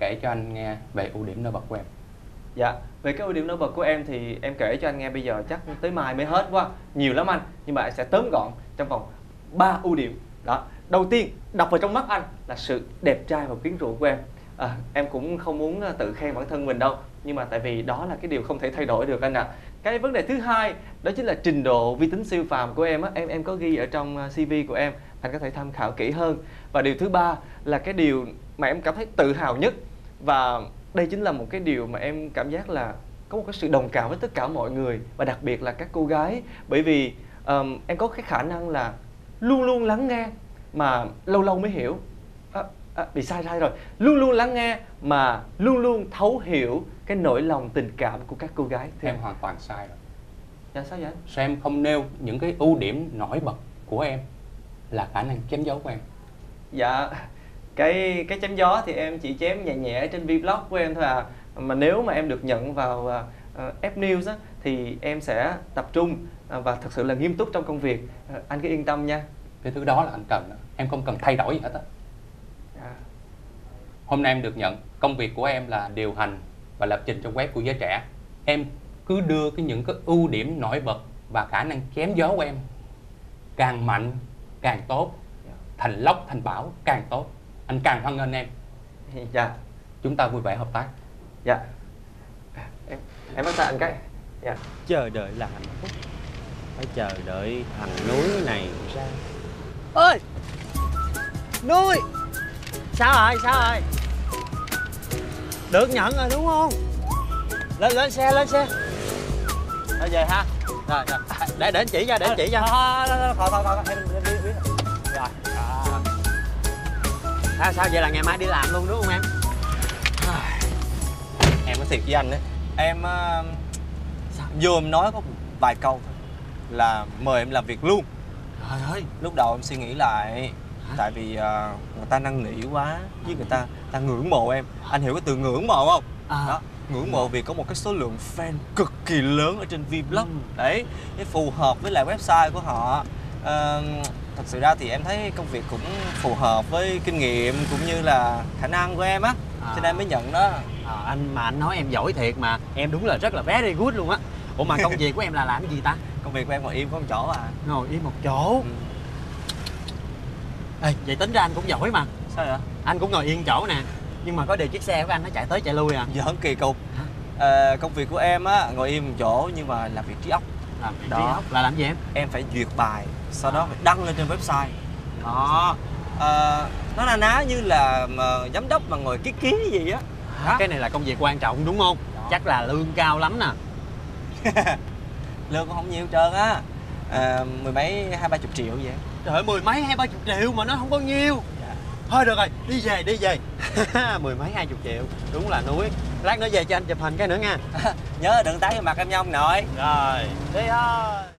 thể kể cho anh nghe về ưu điểm nổi bật của em? Dạ, về cái ưu điểm nổi bật của em thì em kể cho anh nghe bây giờ chắc tới mai mới hết quá, nhiều lắm anh. Nhưng mà em sẽ tóm gọn trong vòng 3 ưu điểm. Đó, đầu tiên đập vào trong mắt anh là sự đẹp trai và quyến rũ của em. Em cũng không muốn tự khen bản thân mình đâu, nhưng mà tại vì đó là cái điều không thể thay đổi được anh ạ. Cái vấn đề thứ hai đó chính là trình độ vi tính siêu phàm của em á, em có ghi ở trong CV của em, anh có thể tham khảo kỹ hơn. Và điều thứ ba là cái điều mà em cảm thấy tự hào nhất, và đây chính là một cái điều mà em cảm giác là có một cái sự đồng cảm với tất cả mọi người, và đặc biệt là các cô gái. Bởi vì em có cái khả năng là luôn luôn lắng nghe mà lâu lâu mới hiểu. Luôn luôn lắng nghe mà luôn luôn thấu hiểu cái nỗi lòng tình cảm của các cô gái. Thì em hoàn toàn sai rồi. Dạ sao vậy? Sao em không nêu những cái ưu điểm nổi bật của em là khả năng chém gió của em? Dạ, cái chém gió thì em chỉ chém nhẹ nhẹ trên vlog của em thôi à. Mà nếu mà em được nhận vào F-News á, thì em sẽ tập trung và thật sự là nghiêm túc trong công việc. Anh cứ yên tâm nha. Cái thứ đó là anh cần đó. Em không cần thay đổi gì hết á. Hôm nay em được nhận, công việc của em là điều hành và lập trình cho web của Giới Trẻ. Em cứ đưa những cái ưu điểm nổi bật và khả năng chém gió của em càng mạnh càng tốt, thành lốc thành bão càng tốt. Anh càng hoan nghênh em. Dạ. Chúng ta vui vẻ hợp tác. Dạ. Em bắt tay anh cái. Dạ. Chờ đợi là hạnh phúc. Phải chờ đợi thằng núi này ra. Ơi! Núi! Sao rồi? Được nhận rồi đúng không? Lên xe. Rồi về ha. Rồi. Để anh chỉ ra, Thôi, em đi. Rồi. Sao vậy là ngày mai đi làm luôn đúng không em? Em có thiệt với anh đấy. Em vô em nói có vài câu thôi là mời em làm việc luôn. Trời ơi, lúc đầu em suy nghĩ lại. Tại vì người ta năn nỉ quá với người ta ngưỡng mộ em. Anh hiểu cái từ ngưỡng mộ không? Đó, ngưỡng mộ vì có một cái số lượng fan cực kỳ lớn ở trên Vblog. Đấy, để phù hợp với lại website của họ. Thật sự ra thì em thấy công việc cũng phù hợp với kinh nghiệm cũng như là khả năng của em á, cho nên em mới nhận đó. Anh nói em giỏi thiệt mà. Em đúng là rất là very good luôn á. Ủa mà công việc của em là làm cái gì ta? Công việc của em ngồi im có một chỗ à. Ngồi im một chỗ. Ê, vậy tính ra anh cũng giỏi mà. Sao vậy? Anh cũng ngồi yên chỗ nè. Nhưng mà có điều chiếc xe của anh nó chạy tới chạy lui à. Giỡn kỳ cục. Công việc của em á, ngồi im một chỗ nhưng mà làm việc trí óc. Làm việc trí óc là làm gì em? Em phải duyệt bài, sau đó phải đăng lên trên website. Đó. Nó là ná như là giám đốc mà ngồi ký gì á. Cái này là công việc quan trọng đúng không? Đó. Chắc là lương cao lắm nè. Lương cũng không nhiều trơn á. Mười mấy 20-30 triệu vậy. Trời ơi, 10 mấy 20-30 triệu mà nó không có nhiêu. Thôi được rồi, đi về. 10 mấy 20 triệu. Đúng là Núi. Lát nữa về cho anh chụp hình cái nữa nha. Nhớ đừng tái vào mặt em nha ông nội. Rồi, đi thôi.